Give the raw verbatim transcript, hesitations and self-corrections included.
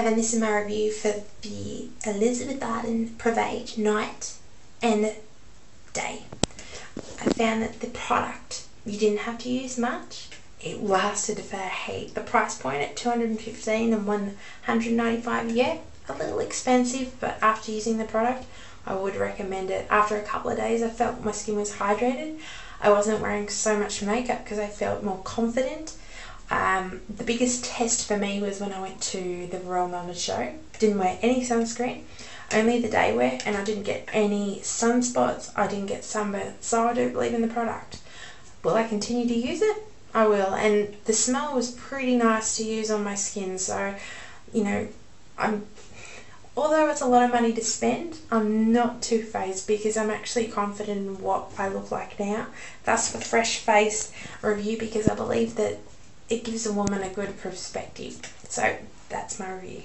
have, and this is my review for the Elizabeth Arden Prevage Night and Day. I found that the product, you didn't have to use much. It lasted for a heap. The price point at two hundred and fifteen dollars and one hundred and ninety-five dollars, yeah, a little expensive, but after using the product, I would recommend it. After a couple of days, I felt my skin was hydrated. I wasn't wearing so much makeup because I felt more confident. Um, the biggest test for me was when I went to the Royal Melbourne show. I didn't wear any sunscreen, only the day wear, and I didn't get any sunspots. I didn't get sunburn, so I do believe in the product. Will I continue to use it? I will, and the smell was pretty nice to use on my skin, so, you know, I'm, although it's a lot of money to spend, I'm not too phased because I'm actually confident in what I look like now. That's the fresh face review because I believe that it gives a woman a good perspective. So that's my review.